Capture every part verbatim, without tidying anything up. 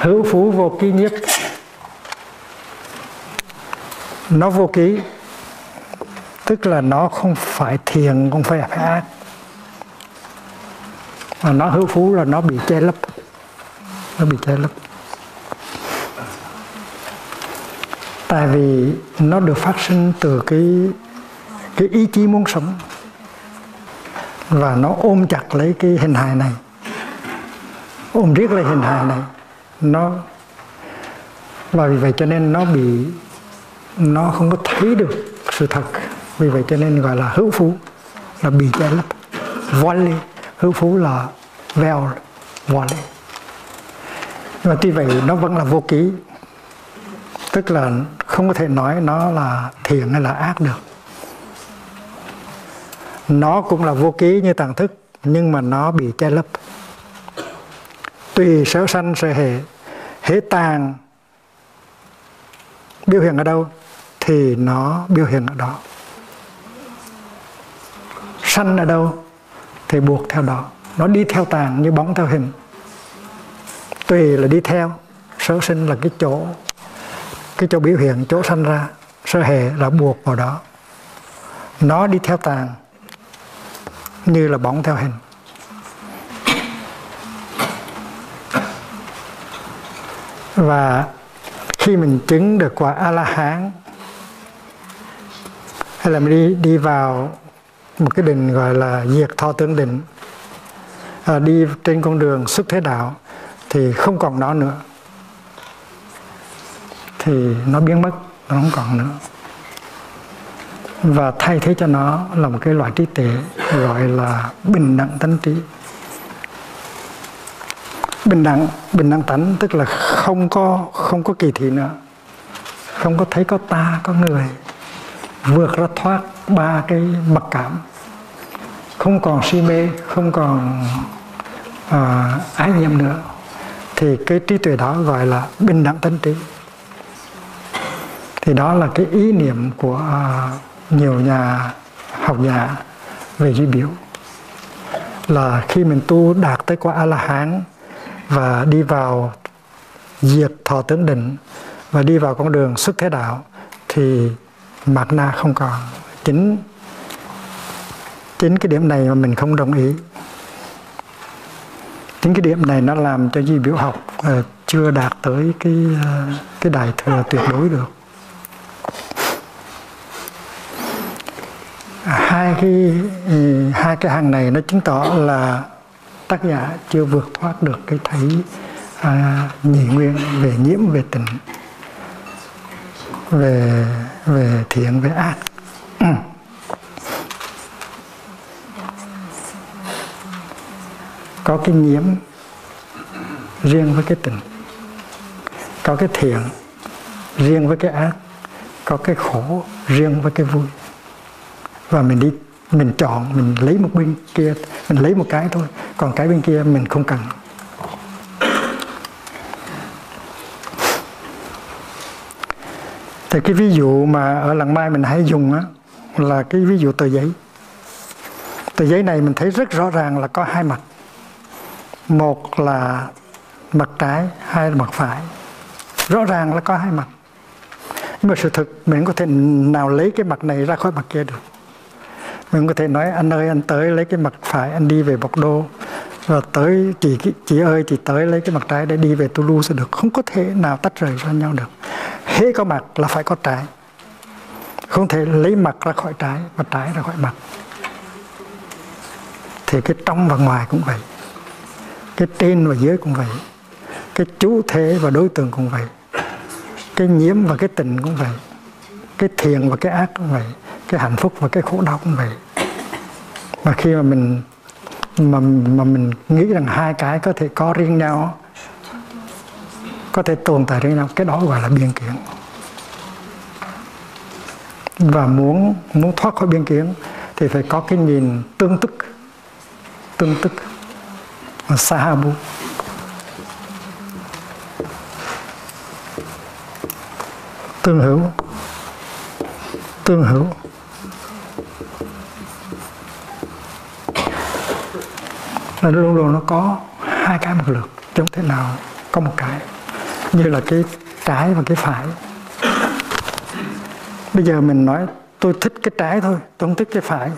hữu phú vô ký nhiếp. Nó vô ký, tức là nó không phải thiện, không phải phải ác. Mà nó hữu phú là nó bị che lấp. Nó bị che lấp. Tại vì nó được phát sinh từ cái, cái ý chí muốn sống. Và nó ôm chặt lấy cái hình hài này. Ôm riết lấy hình hài này. Nó, và vì vậy cho nên nó bị, nó không có thấy được sự thật. Vì vậy cho nên gọi là hữu phú, là bị che lấp. Voile, hữu phú là veil, voile. Nhưng mà tuy vậy nó vẫn là vô ký. Tức là không có thể nói nó là thiện hay là ác được. Nó cũng là vô ký như tàng thức, nhưng mà nó bị che lấp. Tùy sở sanh sở hệ, hễ tàng biểu hiện ở đâu thì nó biểu hiện ở đó. Sanh ở đâu thì buộc theo đó. Nó đi theo tàng như bóng theo hình. Tùy là đi theo, sở sinh là cái chỗ, cái chỗ biểu hiện, chỗ sanh ra. Sở hệ là buộc vào đó. Nó đi theo tàng như là bóng theo hình. Và khi mình chứng được quả A-la-hán, hay là mình đi, đi vào một cái định gọi là diệt thọ tướng định, à, đi trên con đường xuất thế đạo, thì không còn nó nữa. Thì nó biến mất, nó không còn nữa. Và thay thế cho nó là một cái loại trí tuệ gọi là bình đẳng tánh trí. Bình đẳng, bình đẳng tánh tức là không có, không có kỳ thị nữa. Không có thấy có ta, có người. Vượt ra thoát ba cái mặc cảm. Không còn si mê, không còn à, ái nhầm nữa. Thì cái trí tuệ đó gọi là bình đẳng tánh trí. Thì đó là cái ý niệm của à, nhiều nhà học giả về duy biểu. Là khi mình tu đạt tới quả A-la-hán và đi vào diệt thọ tướng định và đi vào con đường xuất thế đạo thì Mạt-na không còn. Chính chính cái điểm này mà mình không đồng ý. Chính cái điểm này nó làm cho duy biểu học uh, chưa đạt tới cái uh, cái đại thừa tuyệt đối được. Hai cái uh, hai cái hàng này nó chứng tỏ là tác giả chưa vượt thoát được cái thấy à, nhị nguyên về nhiễm, về tình, về về thiện, về ác. Ừ. Có cái nhiễm riêng với cái tình, có cái thiện riêng với cái ác, có cái khổ riêng với cái vui. Và mình đi, mình chọn, mình lấy một bên kia, mình lấy một cái thôi, còn cái bên kia mình không cần. Thì cái ví dụ mà ở Làng Mai mình hay dùng á, là cái ví dụ tờ giấy. Tờ giấy này mình thấy rất rõ ràng là có hai mặt. Một là mặt trái, hai là mặt phải. Rõ ràng là có hai mặt. Nhưng mà sự thực mình có thể nào lấy cái mặt này ra khỏi mặt kia được. Mình có thể nói anh ơi anh tới lấy cái mặt phải anh đi về Bọc Đô, và tới chị chị ơi chị tới lấy cái mặt trái để đi về Toulouse sẽ được. Không có thể nào tách rời ra nhau được. Hễ có mặt là phải có trái. Không thể lấy mặt ra khỏi trái và trái ra khỏi mặt. Thì cái trong và ngoài cũng vậy. Cái trên và dưới cũng vậy. Cái chủ thể và đối tượng cũng vậy. Cái nhiễm và cái tình cũng vậy. Cái thiện và cái ác cũng vậy. Cái hạnh phúc và cái khổ đau cũng vậy. Mà khi mà mình mà, mà mình nghĩ rằng hai cái có thể có riêng nhau, có thể tồn tại riêng nhau, cái đó gọi là biên kiến. Và muốn muốn thoát khỏi biên kiến thì phải có cái nhìn tương tức, tương tức, sahabu. Tương hữu, tương hữu. Là luôn luôn nó có hai cái một lượt, chứ không thể nào có một cái. như là cái trái và cái phải. Bây giờ mình nói tôi thích cái trái thôi, tôi không thích cái phải,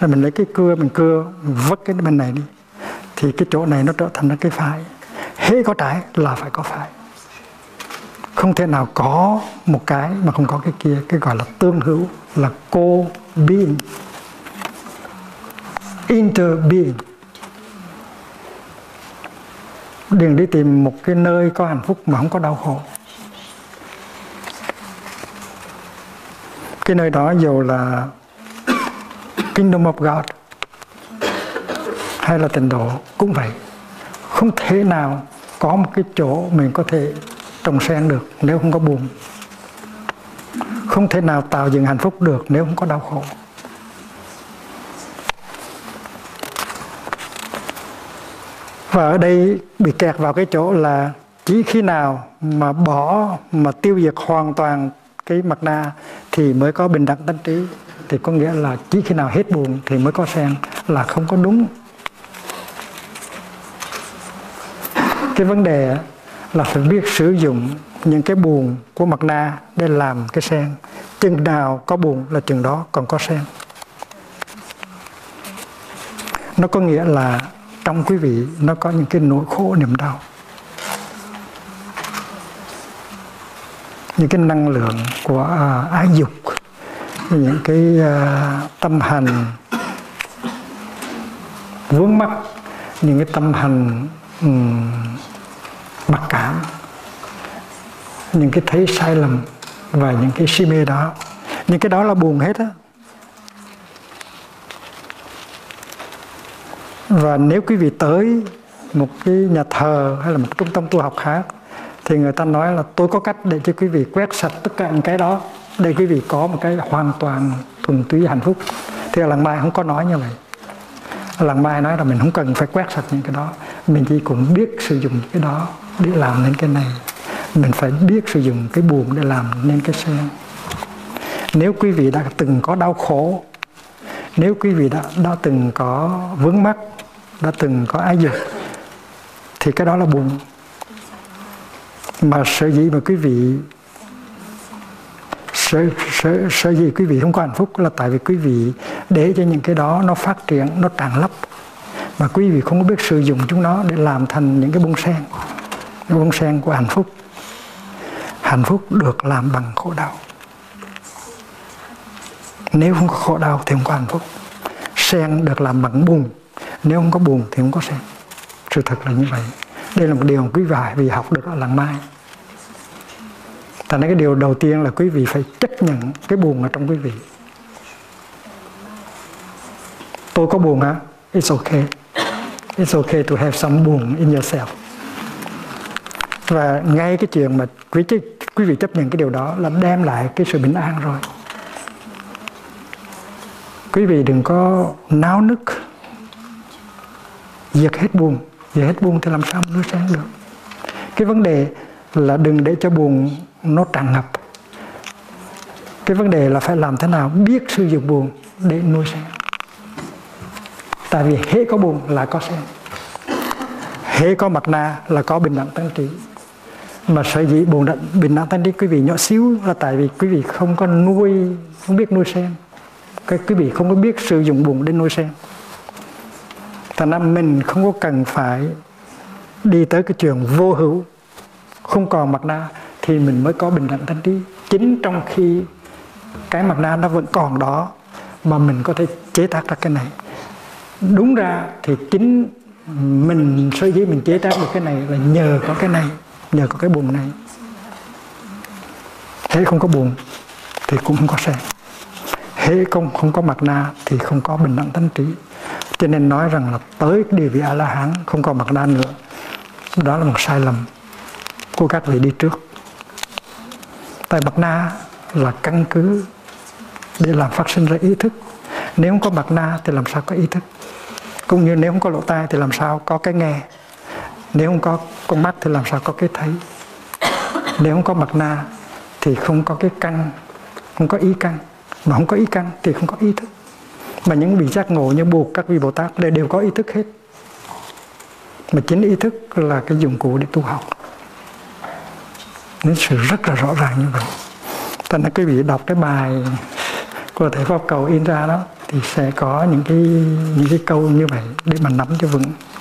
là mình lấy cái cưa, mình cưa, mình vứt cái bên này đi, thì cái chỗ này nó trở thành là cái phải. Hễ có trái là phải có phải, không thể nào có một cái mà không có cái kia. Cái gọi là tương hữu, là co-being, inter-being. Đừng đi tìm một cái nơi có hạnh phúc mà không có đau khổ. Cái nơi đó dù là Kingdom of God hay là tịnh độ cũng vậy. Không thể nào có một cái chỗ mình có thể trồng sen được nếu không có buồn. Không thể nào tạo dựng hạnh phúc được nếu không có đau khổ. Và ở đây bị kẹt vào cái chỗ là chỉ khi nào mà bỏ, mà tiêu diệt hoàn toàn cái Mạt-na thì mới có bình đẳng tánh trí. Thì có nghĩa là chỉ khi nào hết buồn thì mới có sen, là không có đúng. Cái vấn đề là phải biết sử dụng những cái buồn của Mạt-na để làm cái sen. Chừng nào có buồn là chừng đó còn có sen. Nó có nghĩa là trong quý vị nó có những cái nỗi khổ niềm đau, những cái năng lượng của uh, ái dục, những cái uh, tâm hành vướng mắc, những cái tâm hành um, mặc cảm, những cái thấy sai lầm và những cái si mê đó. Những cái đó là buồn hết á. Và nếu quý vị tới một cái nhà thờ hay là một trung tâm tu học khác thì người ta nói là tôi có cách để cho quý vị quét sạch tất cả những cái đó để quý vị có một cái hoàn toàn thuần túy hạnh phúc. Thì ở Làng Mai không có nói như vậy. Ở Làng Mai nói là mình không cần phải quét sạch những cái đó, mình chỉ cũng biết sử dụng cái đó để làm nên cái này. Mình phải biết sử dụng cái buồn để làm nên cái sen. Nếu quý vị đã từng có đau khổ, nếu quý vị đã, đã từng có vướng mắc, đã từng có ái dục thì cái đó là buồn. Mà sở dĩ mà quý vị sở, sở, sở dĩ quý vị không có hạnh phúc là tại vì quý vị để cho những cái đó nó phát triển, nó tràn lấp, mà quý vị không biết sử dụng chúng nó để làm thành những cái bông sen, những bông sen của hạnh phúc. Hạnh phúc được làm bằng khổ đau. Nếu không có khổ đau thì không có hạnh phúc. Sen được làm bằng buồn, nếu không có buồn thì không có sen. Sự thật là như vậy. Đây là một điều quý vị học được ở Làng Mai. Thành ra cái điều đầu tiên là quý vị phải chấp nhận cái buồn ở trong quý vị. Tôi có buồn hả? It's okay. It's okay to have some buồn in yourself. Và ngay cái chuyện mà quý, quý vị chấp nhận cái điều đó là đem lại cái sự bình an rồi. Quý vị đừng có náo nức, diệt hết buồn. Diệt hết buồn thì làm sao nuôi sen được. Cái vấn đề là đừng để cho buồn nó tràn ngập. Cái vấn đề là phải làm thế nào biết sử dụng buồn để nuôi sen. Tại vì hễ có buồn là có sen, hễ có Mạt-na là có bình đẳng tánh trí. Mà sở dĩ buồn bình đẳng tánh trí quý vị nhỏ xíu là tại vì quý vị không có nuôi, không biết nuôi sen. Cái quý vị không có biết sử dụng buồn để nuôi sen. Thành ra mình không có cần phải đi tới cái chuyện vô hữu, không còn Mạt-na thì mình mới có bình đẳng tánh trí. Chính trong khi cái Mạt-na nó vẫn còn đó mà mình có thể chế tác ra cái này. Đúng ra thì chính mình, sở dĩ mình chế tác được cái này là nhờ có cái này, nhờ có cái buồn này. Thế không có buồn thì cũng không có sen. Thế không, không có Mạt-na thì không có bình đẳng tánh trí. Cho nên nói rằng là tới địa vị A-la-hán không còn Mạt-na nữa, đó là một sai lầm của các vị đi trước. Tại Mạt-na là căn cứ để làm phát sinh ra ý thức. Nếu không có Mạt-na thì làm sao có ý thức. Cũng như nếu không có lỗ tai thì làm sao có cái nghe. Nếu không có con mắt thì làm sao có cái thấy. Nếu không có Mạt-na thì không có cái căn, không có ý căn. Mà không có ý căn thì không có ý thức. Mà những vị giác ngộ như buộc các vị Bồ Tát đều, đều có ý thức hết. Mà chính ý thức là cái dụng cụ để tu học. những sự rất là rõ ràng như vậy. Cho nên quý vị đọc cái bài của Thầy Pháp Cầu in ra đó thì sẽ có những cái những cái câu như vậy để mà nắm cho vững.